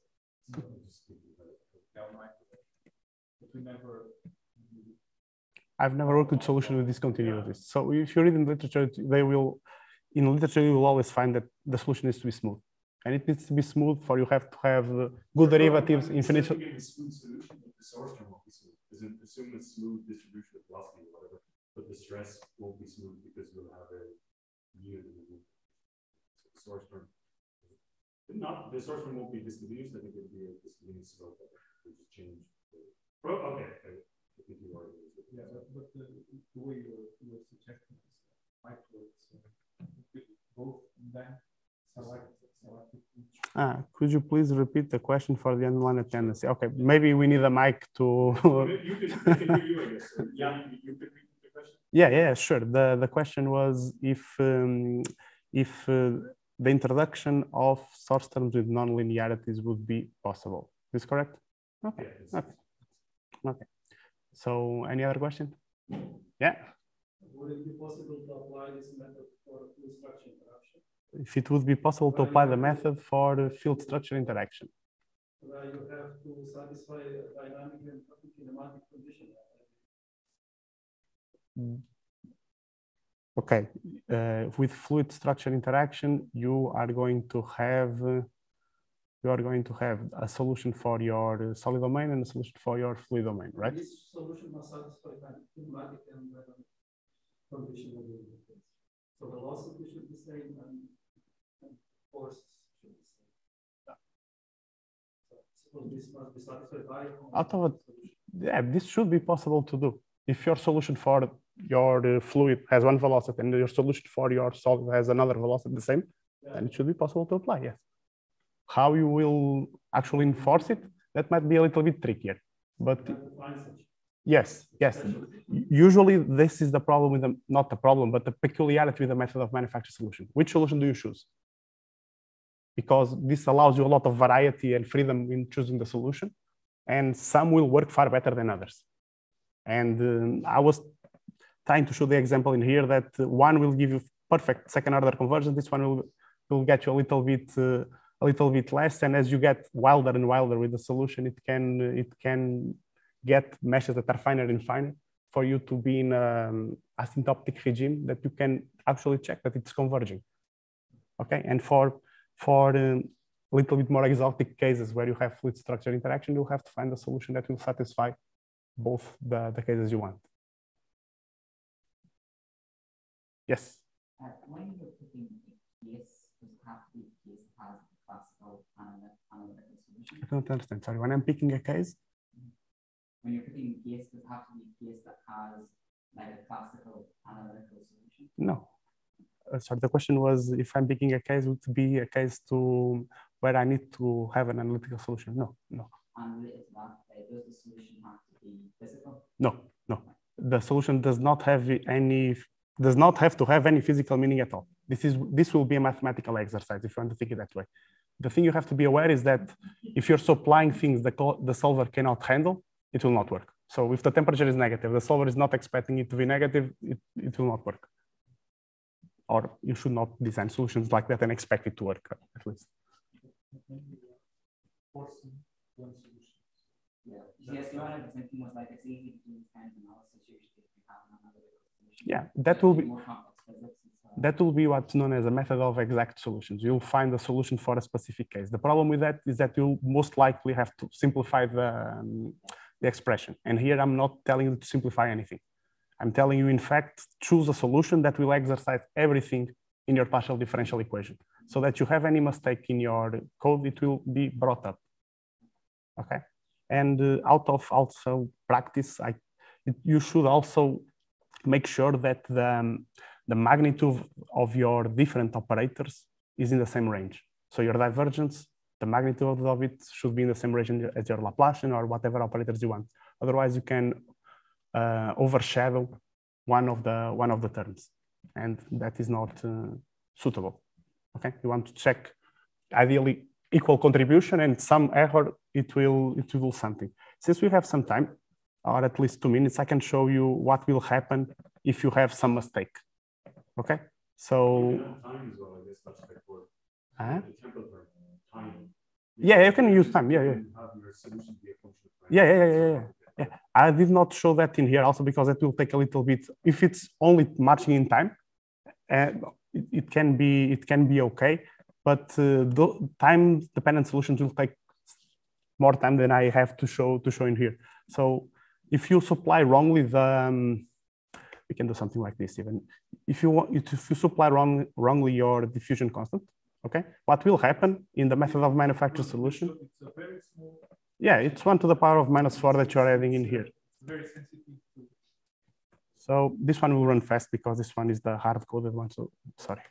So I'm just thinking about it. But we never. I've never worked with solution with discontinuities. Yeah. So if you read in literature, you will always find that the solution needs to be smooth. And it needs to be smooth for you have to have good derivatives, infinite. Assume a smooth distribution of velocity or whatever, but the stress won't be smooth because we'll have a source term. The source term won't be discontinuous. I think it'll be a discontinuous slope. We'll just change. Okay. I think you already did. Yeah, but the way you're suggesting is might work. So both then select. Could you please repeat the question for the online attendance? Okay, maybe we need a mic to. Yeah, sure. The question was if the introduction of source terms with non-linearities would be possible. Is this correct? Okay. Yeah, okay. So, any other question? Yeah. Would it be possible to apply this method for full structure interaction? If it would be possible to apply the method for the field structure interaction. where you have to satisfy a dynamic and kinematic condition. Okay, with fluid structure interaction, you are going to have a solution for your solid domain and a solution for your fluid domain, right? This solution must satisfy kinematic and condition. So velocity should be same and force should be same. Yeah. So this must be satisfied by this should be possible to do. If your solution for your fluid has one velocity and your solution for your solid has another velocity, the same, yeah, then it should be possible to apply, yes. How you will actually enforce it, that might be a little bit trickier. But yes, yes. Usually this is the problem with the, not the problem, but the peculiarity with the method of manufacture solution. Which solution do you choose? Because this allows you a lot of variety and freedom in choosing the solution, and some will work far better than others. And I was trying to show the example in here that one will give you perfect second order convergence, this one will get you a little bit less, and as you get wilder and wilder with the solution, it can get meshes that are finer and finer for you to be in an asymptotic regime that you can actually check that it's converging. Okay, and for a little bit more exotic cases where you have fluid structure interaction, you'll have to find a solution that will satisfy both the cases you want. Yes? When you're putting PS to the PS has the classical analytical solution. I don't understand. Sorry, when I'm picking a case? When you're putting PS to the PS that has like a classical analytical solution? No. Sorry, the question was if I'm picking a case, would it be a case to where I need to have an analytical solution? No, no. And related to that, does the solution have to be physical? No, no. The solution does not have to have any physical meaning at all. This will be a mathematical exercise if you want to think it that way. The thing you have to be aware is that if you're supplying things the solver cannot handle, it will not work. So if the temperature is negative, the solver is not expecting it to be negative, it will not work. Or you should not design solutions like that and expect it to work, at least. Yeah. Yes, you are presenting was like it's easy to understand analysis usually if you have another solution. Yeah, that will be what's known as a method of exact solutions. You'll find a solution for a specific case. The problem with that is that you'll most likely have to simplify the expression. And here I'm not telling you to simplify anything. I'm telling you, in fact, choose a solution that will exercise everything in your partial differential equation, so that you have any mistake in your code, it will be brought up. Okay. And out of also practice, you should also make sure that the magnitude of your different operators is in the same range. So your divergence, the magnitude of it should be in the same range as your Laplacian or whatever operators you want. Otherwise, you can overshadow one of the terms, and that is not suitable. Okay, you want to check ideally equal contribution, and some error, it will something. Since we have some time, or at least 2 minutes, I can show you what will happen if you have some mistake. Okay, so. Time as well, I guess that's straightforward. Time. Yeah, you can use time. Yeah, yeah. Yeah. I did not show that in here also because it will take a little bit. If it's only marching in time, it can be okay. But time-dependent solutions will take more time than I have to show in here. So if you supply wrongly the, we can do something like this even. If you supply wrongly your diffusion constant, okay, what will happen in the method of manufacture solution? It's a very small. Yeah, it's 1 to the power of -4 that you're adding in here. It's very sensitive. So this one will run fast because this one is the hard-coded one. So sorry.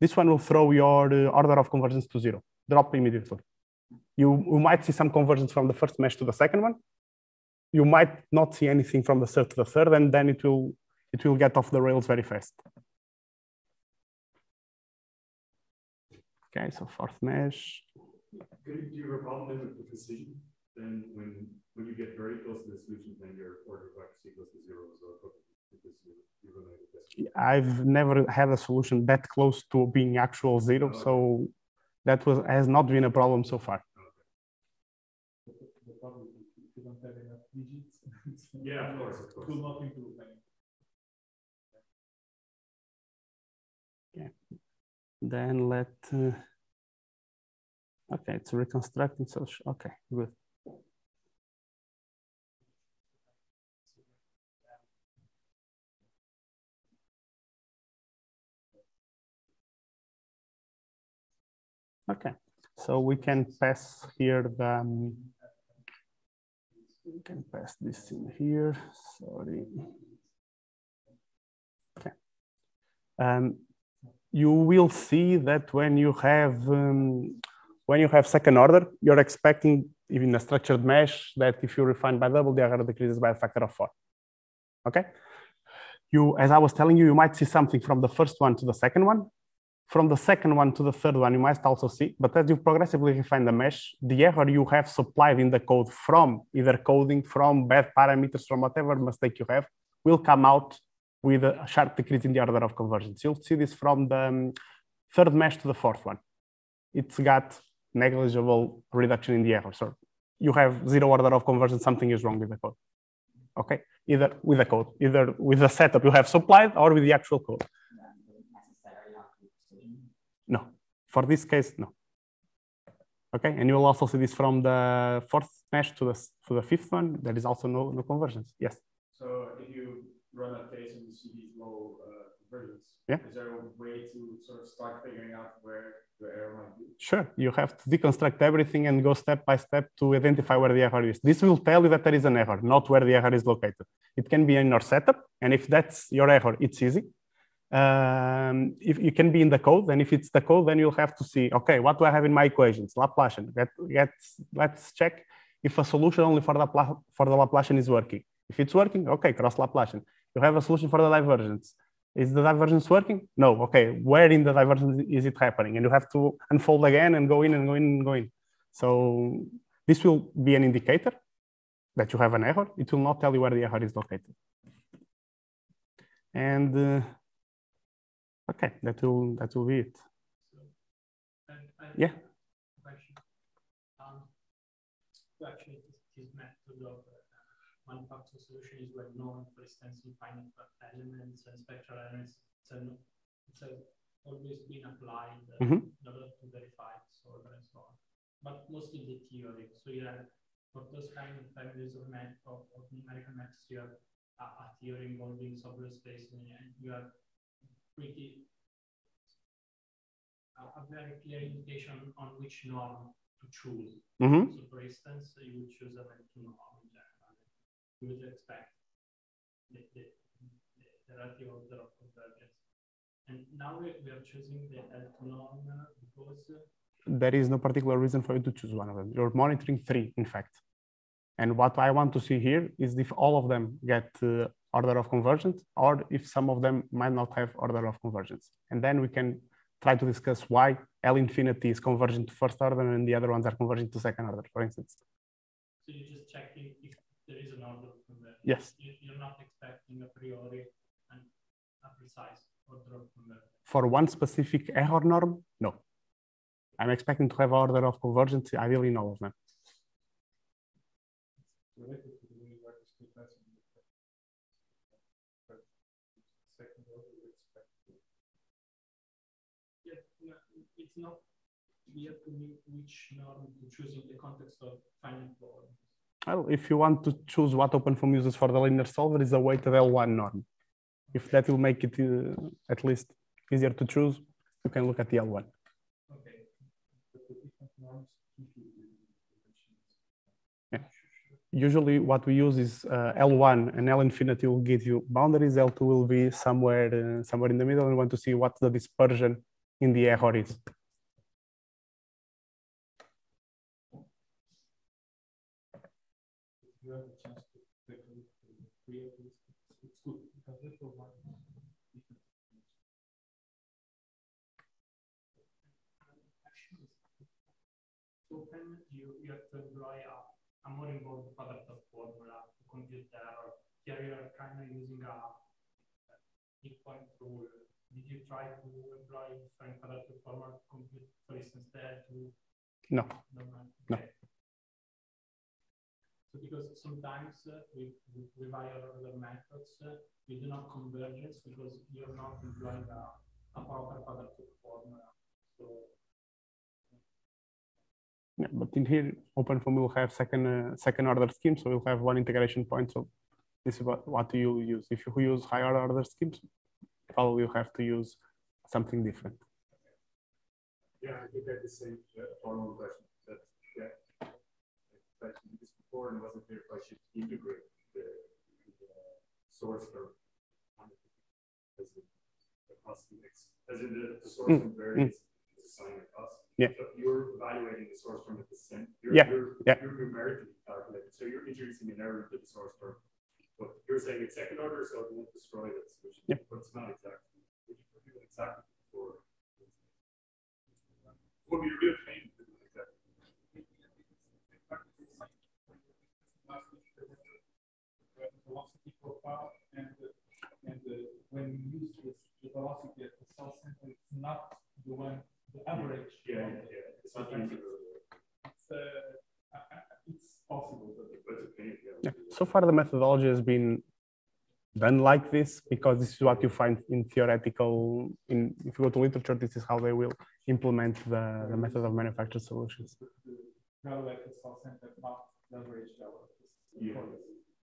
This one will throw your order of convergence to 0, drop immediately. You might see some convergence from the first mesh to the second one. You might not see anything from the third to the third, and then it will get off the rails very fast. Okay, so fourth mesh. Could you have a problem with the precision? Then when you get very close to the solution, then your order of accuracy goes to 0 as well. I've never had a solution that close to being actual 0. So that was has not been a problem so far. The problem is if you don't have enough digits. Yeah, of course. It will not improve anything. Okay. Then let. Okay, it's reconstructing social. Okay, good. Okay, so we can pass here the we can pass this in here. Sorry. Okay. You will see that when you have second order, you're expecting even a structured mesh that if you refine by double, the error decreases by a factor of 4. Okay. You, as I was telling you, you might see something from the first one to the second one. From the second one to the third one, you might also see, but as you progressively refine the mesh, the error you have supplied in the code from either coding, from bad parameters, from whatever mistake you have, will come out with a sharp decrease in the order of convergence. You'll see this from the third mesh to the fourth one. It's got negligible reduction in the error. So you have zero order of convergence, something is wrong with the code. Okay, either with the code, either with the setup you have supplied or with the actual code. No, for this case, no. Okay, and you will also see this from the fourth mesh to the fifth one. There is also no convergence. Yes. So if you run a case and you see these low convergence, is there a way to sort of start figuring out where the error might be? Sure, you have to deconstruct everything and go step by step to identify where the error is. This will tell you that there is an error, not where the error is located. It can be in your setup, and if that's your error, it's easy. If you can be in the code, and if it's the code, then you'll have to see, okay, what do I have in my equations? Laplacian. Let's check if a solution only for the Laplacian is working. If it's working, okay, cross Laplacian. You have a solution for the divergence. Is the divergence working? No. Okay, where in the divergence is it happening? And you have to unfold again and go in and go in and go in. So this will be an indicator that you have an error. It will not tell you where the error is located. And okay, that will be it. So, yeah. Question. Actually, this method of manufacturing solution is well known. For instance, you find elements and spectral elements. It's always been applied in order to verify disorder and so on. But mostly the theory. So yeah, for those kind of families of numerical maps, you have a theory involving Sobolev space, and you have a very clear indication on which norm to choose. So, for instance, you would choose a vector norm in general. You would expect the relative order of convergence. And now we are choosing the L2 norm because there is no particular reason for you to choose one of them. You're monitoring three, in fact. And what I want to see here is if all of them get order of convergence, or if some of them might not have order of convergence. And then we can try to discuss why L infinity is convergent to first order and the other ones are convergent to second order, for instance. So you're just checking if there is an order of convergence. Yes. You're not expecting a priori and a precise order of convergence. For one specific error norm, no. I'm expecting to have order of convergence, ideally in all of them. It's not clear to me which norm to choose in the context of finite law. Well, if you want to choose what OpenFOAM uses for the linear solver, is a weighted L1 norm. If that will make it at least easier to choose, you can look at the L1. Okay. Yeah. Usually what we use is L1 and L infinity will give you boundaries. L2 will be somewhere in the middle, and we want to see what the dispersion in the error is. You have a chance to take a look at the three of these. It's good because they provide different things. So when you have to employ a more involved product of formula to compute the error, here you are kind of using a big point rule Did you try to employ different adaptive format, for instance, there to? No. No. Okay. So because sometimes with other methods, you do not convergence because you're not employing a proper adaptive format. So. Yeah, but in here, OpenFOAM will have second order scheme, so you'll have one integration point. So this is what you use. If you use higher order schemes, probably you have to use something different. Yeah, I did that the same follow-up question. That yeah, I did this before and wasn't clear if I should integrate the source or as in the source from various assignment cost. Yeah. So you're evaluating the source term at the same. You're numerically calculating. So you're introducing an error to the source term. But you're saying it's second order, so it won't destroy that solution. Yep. But it's not exactly. Or it would be a real pain. The velocity profile and when we use this, the velocity at the cell center, it's not the one, the average. Yeah, it's not it's possible, but okay, yeah. So far the methodology has been done like this because this is what you find in theoretical, if you go to literature, this is how they will implement the method of manufactured solutions. Yeah.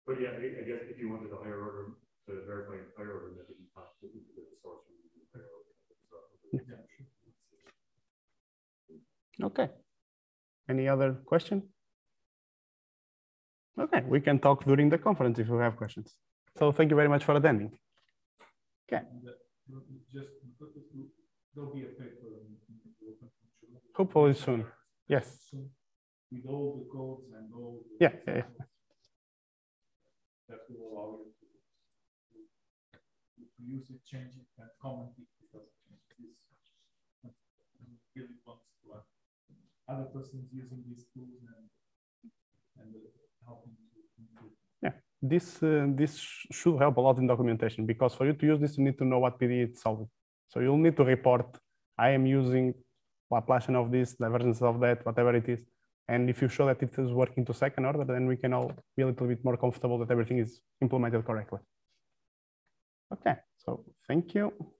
But yeah, I guess if you wanted a higher order to verify a higher order method, you have to do the source from the higher order method. Yeah. Okay. Any other question? Okay, we can talk during the conference if you have questions. So thank you very much for attending. Okay. Just there'll be a paper. Hopefully soon. Yes. With all the codes and all. Yeah. That will allow you to use it, change it, and comment it because this really wants to have other persons using these tools and helping to improve. Yeah, this should help a lot in documentation because for you to use this, you need to know what PDE it's solving. So you'll need to report, I am using Laplacian of this, divergence of that, whatever it is. And if you show that it is working to second order, then we can all be a little bit more comfortable that everything is implemented correctly. Okay, so thank you.